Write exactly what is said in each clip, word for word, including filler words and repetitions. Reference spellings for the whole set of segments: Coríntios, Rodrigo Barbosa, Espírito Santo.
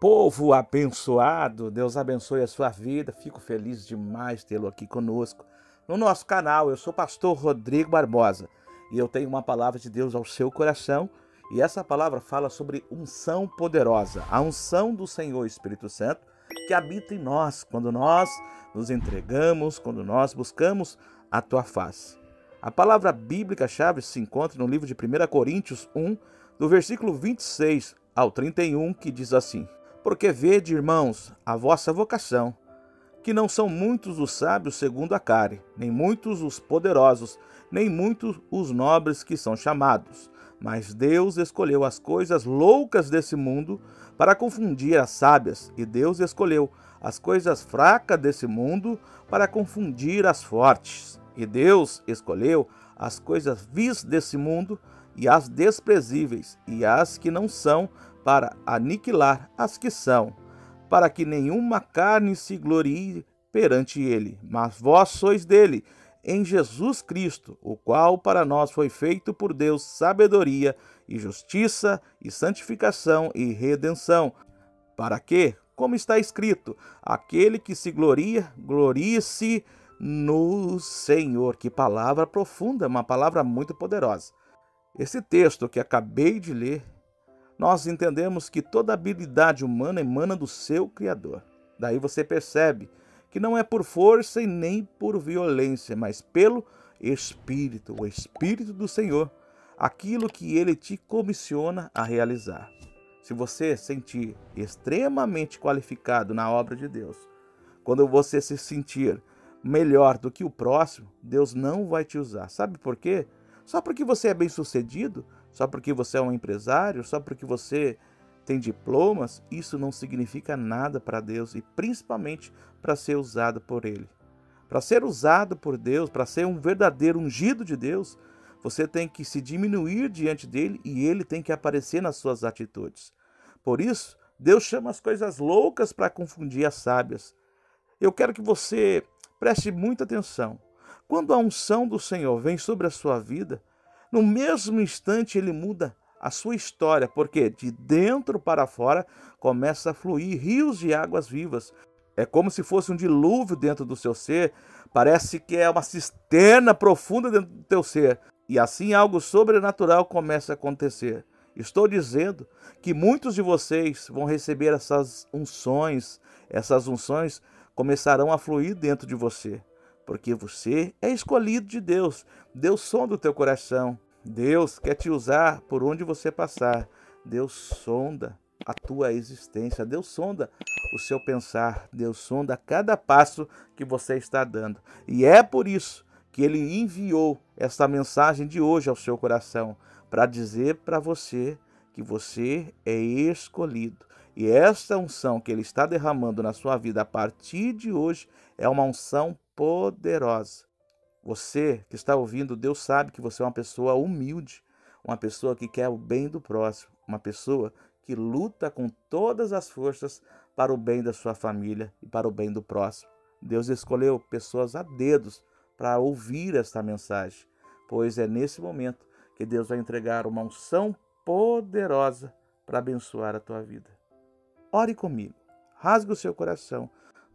Povo abençoado, Deus abençoe a sua vida. Fico feliz demais tê-lo aqui conosco no nosso canal. Eu sou o pastor Rodrigo Barbosa e eu tenho uma palavra de Deus ao seu coração. E essa palavra fala sobre unção poderosa, a unção do Senhor Espírito Santo que habita em nós quando nós nos entregamos, quando nós buscamos a tua face. A palavra bíblica-chave se encontra no livro de primeira Coríntios um, do versículo vinte e seis ao trinta e um, que diz assim: Porque vede, irmãos, a vossa vocação, que não são muitos os sábios segundo a carne, nem muitos os poderosos, nem muitos os nobres que são chamados. Mas Deus escolheu as coisas loucas desse mundo para confundir as sábias, e Deus escolheu as coisas fracas desse mundo para confundir as fortes. E Deus escolheu as coisas vis desse mundo e as desprezíveis, e as que não são, para aniquilar as que são, para que nenhuma carne se glorie perante ele. Mas vós sois dele, em Jesus Cristo, o qual para nós foi feito por Deus sabedoria e justiça e santificação e redenção, para que, como está escrito, aquele que se gloria, glorie-se no Senhor. Que palavra profunda, uma palavra muito poderosa. Esse texto que acabei de ler, nós entendemos que toda habilidade humana emana do seu Criador. Daí você percebe que não é por força e nem por violência, mas pelo Espírito, o Espírito do Senhor, aquilo que Ele te comissiona a realizar. Se você se sentir extremamente qualificado na obra de Deus, quando você se sentir melhor do que o próximo, Deus não vai te usar. Sabe por quê? Só porque você é bem-sucedido, só porque você é um empresário, só porque você tem diplomas, isso não significa nada para Deus, e principalmente para ser usado por Ele. Para ser usado por Deus, para ser um verdadeiro ungido de Deus, você tem que se diminuir diante dEle e Ele tem que aparecer nas suas atitudes. Por isso, Deus chama as coisas loucas para confundir as sábias. Eu quero que você preste muita atenção. Quando a unção do Senhor vem sobre a sua vida, no mesmo instante ele muda a sua história, porque de dentro para fora começa a fluir rios de águas vivas. É como se fosse um dilúvio dentro do seu ser, parece que é uma cisterna profunda dentro do teu ser. E assim algo sobrenatural começa a acontecer. Estou dizendo que muitos de vocês vão receber essas unções, essas unções começarão a fluir dentro de você. Porque você é escolhido de Deus. Deus sonda o teu coração. Deus quer te usar por onde você passar. Deus sonda a tua existência. Deus sonda o seu pensar. Deus sonda cada passo que você está dando. E é por isso que Ele enviou essa mensagem de hoje ao seu coração, para dizer para você que você é escolhido. E essa unção que Ele está derramando na sua vida a partir de hoje é uma unção poderosa. Você que está ouvindo, Deus sabe que você é uma pessoa humilde, uma pessoa que quer o bem do próximo, uma pessoa que luta com todas as forças para o bem da sua família e para o bem do próximo. Deus escolheu pessoas a dedos para ouvir esta mensagem, pois é nesse momento que Deus vai entregar uma unção poderosa para abençoar a tua vida. Ore comigo, rasgue o seu coração,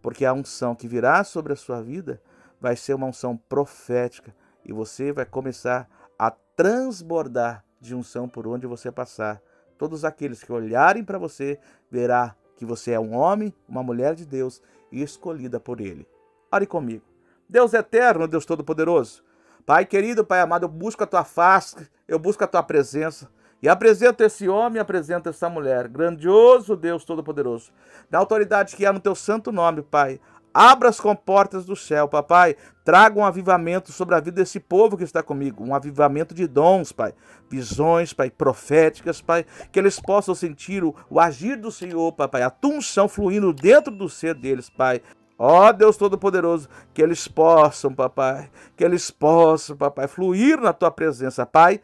porque a unção que virá sobre a sua vida vai ser uma unção profética e você vai começar a transbordar de unção por onde você passar. Todos aqueles que olharem para você verá que você é um homem, uma mulher de Deus e escolhida por Ele. Ore comigo. Deus eterno, Deus Todo-Poderoso, Pai querido, Pai amado, eu busco a tua face, eu busco a tua presença. E apresenta esse homem, apresenta essa mulher. Grandioso Deus Todo-Poderoso, na autoridade que há no teu santo nome, Pai, abra as comportas do céu, Papai. Traga um avivamento sobre a vida desse povo que está comigo. Um avivamento de dons, Pai. Visões, Pai, proféticas, Pai. Que eles possam sentir o, o agir do Senhor, Papai. A tua unção fluindo dentro do ser deles, Pai. Ó Deus Todo-Poderoso, que eles possam, Papai. Que eles possam, Papai, fluir na tua presença, Pai.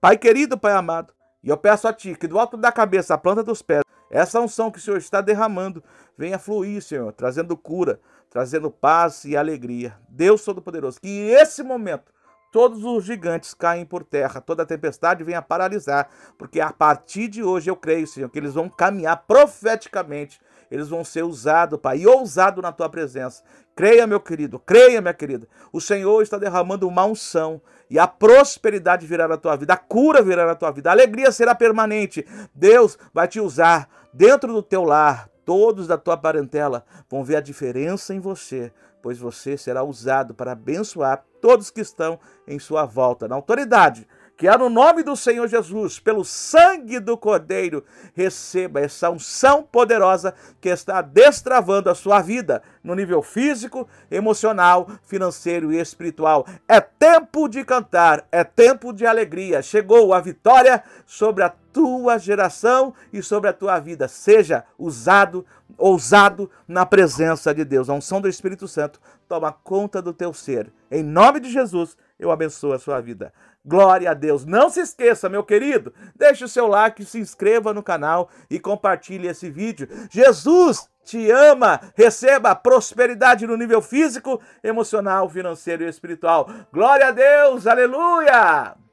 Pai querido, Pai amado. E eu peço a Ti que do alto da cabeça, a planta dos pés, essa unção que o Senhor está derramando, venha fluir, Senhor, trazendo cura, trazendo paz e alegria. Deus Todo-Poderoso, que esse momento todos os gigantes caem por terra, toda a tempestade vem a paralisar, porque a partir de hoje eu creio, Senhor, que eles vão caminhar profeticamente, eles vão ser usados, Pai, e ousados na Tua presença. Creia, meu querido, creia, minha querida. O Senhor está derramando uma unção e a prosperidade virá na tua vida, a cura virá na tua vida, a alegria será permanente. Deus vai te usar dentro do teu lar, todos da tua parentela vão ver a diferença em você, pois você será usado para abençoar todos que estão em sua volta. Na autoridade que é no nome do Senhor Jesus, pelo sangue do Cordeiro, receba essa unção poderosa que está destravando a sua vida no nível físico, emocional, financeiro e espiritual. É tempo de cantar, é tempo de alegria. Chegou a vitória sobre a tua geração e sobre a tua vida. Seja usado, ousado na presença de Deus. A unção do Espírito Santo toma conta do teu ser. Em nome de Jesus, eu abençoo a sua vida. Glória a Deus. Não se esqueça, meu querido, deixe o seu like, se inscreva no canal e compartilhe esse vídeo. Jesus te ama. Receba prosperidade no nível físico, emocional, financeiro e espiritual. Glória a Deus. Aleluia.